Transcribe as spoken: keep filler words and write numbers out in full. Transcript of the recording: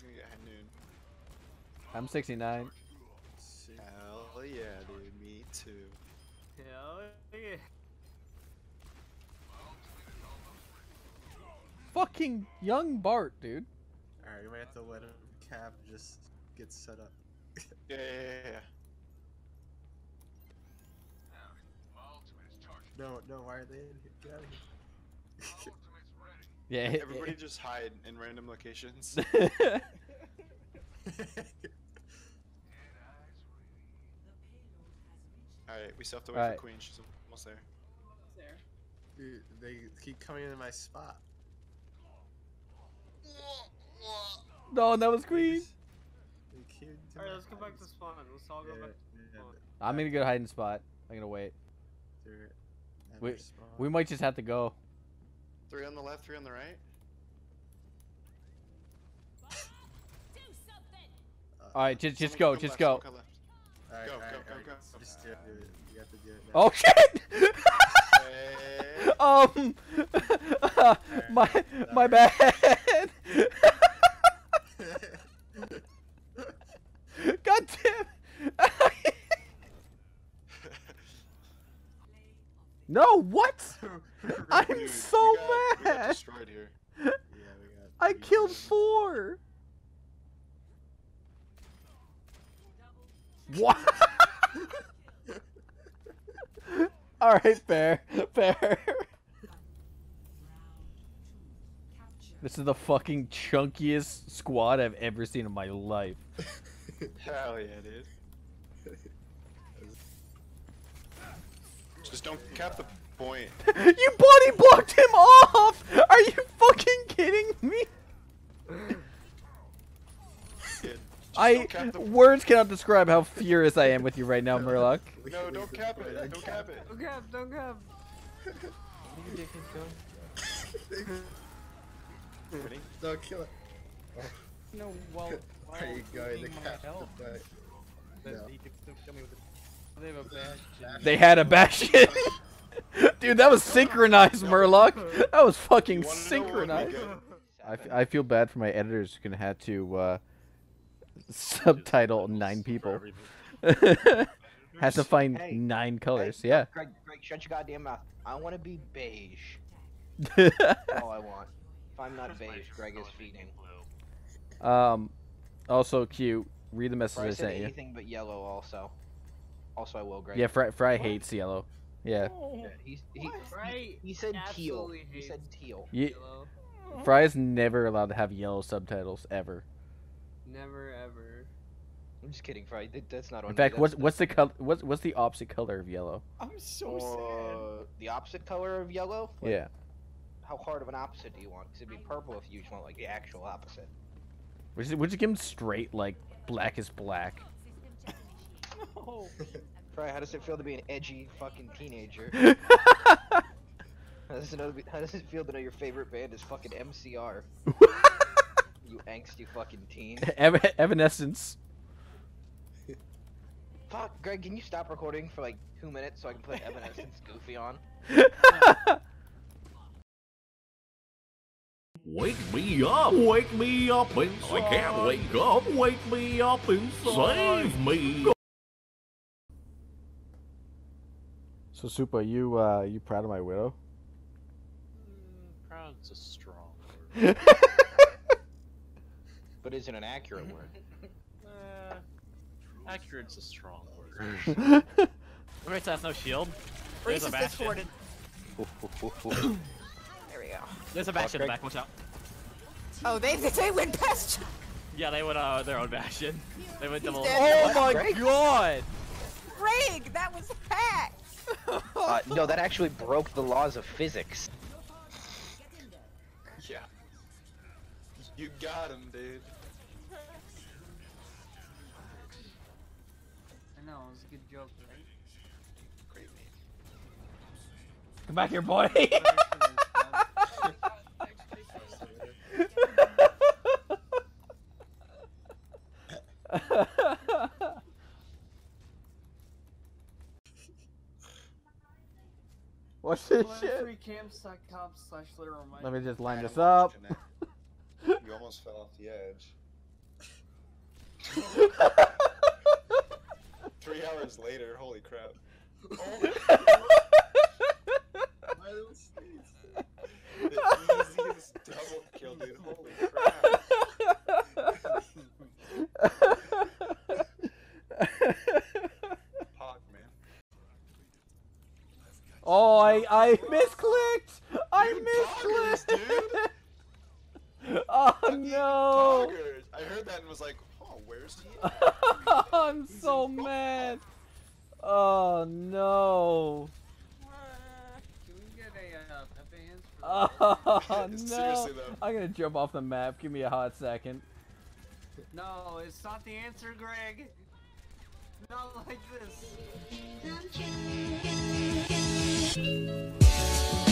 He's gonna get noon. I'm sixty-nine. Hell yeah, dude. Me too. Hell yeah. Fucking young Bart, dude. Alright, we might have to let him cap just get set up. yeah, yeah, yeah, yeah. No, no, why are they in here? Get out of here. Yeah, everybody it, just hide in random locations. Alright, we still have to wait All for right. Queen. She's almost there. Almost there. Dude, they keep coming into my spot. No, that was Queen. Alright, let's go back to spawn. Let's all go yeah, back to spawn. Yeah, yeah. I'm gonna go hiding spot. I'm gonna wait. We, we might just have to go. Three on the left, three on the right. Do something. Uh, Alright, just just go, just left, go. Go, right, go, right, go, right. go, go. Just do it, do it. You have to do it now. Oh shit! um, uh, right, my right. my bad. God damn! No, what? I'm Dude, so we got, mad. We got destroyed here. Yeah, we got, I we killed got... four. What? All right, fair, fair. This is the fucking chunkiest squad I've ever seen in my life. Hell yeah, dude. Just don't cap the point. You body blocked him off! Are you fucking kidding me? Yeah, I words cannot describe how furious I am with you right now, Murloc. No, don't cap it. Don't cap it. Don't cap, don't cap. Ready? No, kill it. No, well, wow. There you go, the cap the They, a they had a Bastion. Dude, that was synchronized, Murloc. That was fucking synchronized. I, f I feel bad for my editors who can have to uh, subtitle nine people. Has to find hey, nine colors. Hey, yeah. Greg, Greg, shut your goddamn mouth. I want to be beige. All I want. If I'm not beige, Greg is feeding. Um. Also, Q. Read the message I sent you. Anything but yellow. Also. Also, I will, Greg. Yeah, Fry, Fry hates yellow. Yeah. yeah he, he, he, he said teal. He said teal. You, Fry is never allowed to have yellow subtitles, ever. Never, ever. I'm just kidding, Fry. That's not on In fact, me. What's, what's, the color, what's, what's the opposite color of yellow? I'm so uh, sad. The opposite color of yellow? Like, yeah. How hard of an opposite do you want? Because it'd be purple if you just want like the actual opposite. Would you, would you give him straight, like, black is black? No. Fry, how does it feel to be an edgy fucking teenager? how, does it know to be, how does it feel to know your favorite band is fucking M C R? You angsty fucking teen. Ev Evanescence. Fuck, Greg, can you stop recording for like two minutes so I can put Evanescence Goofy on? Wake me up! Wake me up inside! I can't wake up! Wake me up and save me! So Supa, you uh, you proud of my Widow? Mm, proud's a strong word. But isn't an accurate word. Uh, accurate's a strong word. Remember it has no shield? There's a Bastion. There we go. There's a Bastion in the back, watch out. Oh, they they went past. Yeah, they went uh, their own Bastion. They went double. Oh my Greg? god! Greg, that was hacked! Uh, no, that actually broke the laws of physics. Yeah. You got him, dude. I know, it was a good joke, right? Great man. Come back here, boy! What's this shit? Let me just line this up. You almost fell off the edge. Three hours later, holy crap. My little sneeze. The easiest double kill, dude. Holy crap. Pog, man. Oh, I, I misclicked! I you misclicked! Toggers, oh, I no! Toggers. I heard that and was like, oh, where's he? I'm He's so mad! Oh, no! Can we get a, uh, a band for oh, no! Seriously, though. I'm gonna jump off the map. Give me a hot second. No, it's not the answer, Greg! Not like this!